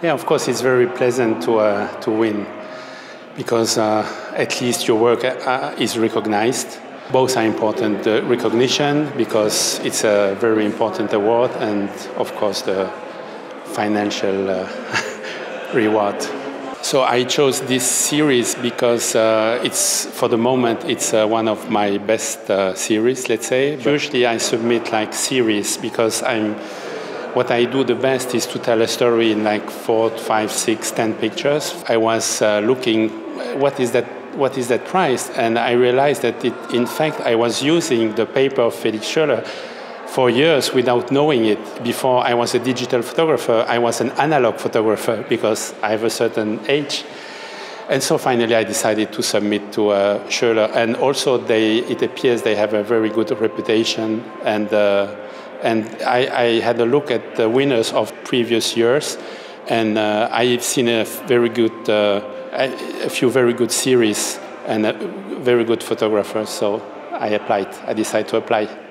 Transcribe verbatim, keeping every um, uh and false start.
Yeah, of course, it's very pleasant to uh, to win, because uh, at least your work uh, is recognized. Both are important: the recognition, because it's a very important award, and of course the financial uh, reward. So I chose this series because uh, it's, for the moment, it's uh, one of my best uh, series, let's say. But usually I submit like series because I'm, what I do the best is to tell a story in like four, five, six, ten pictures. I was uh, looking what is that, what is that price, and I realized that it, in fact I was using the paper of Felix Schoeller for years without knowing it. Before I was a digital photographer, I was an analog photographer because I have a certain age. And so finally I decided to submit to uh, Schoeller. And also they, it appears they have a very good reputation. And, uh, and I, I had a look at the winners of previous years. And uh, I've seen a, very good, uh, a few very good series and a very good photographers. So I applied, I decided to apply.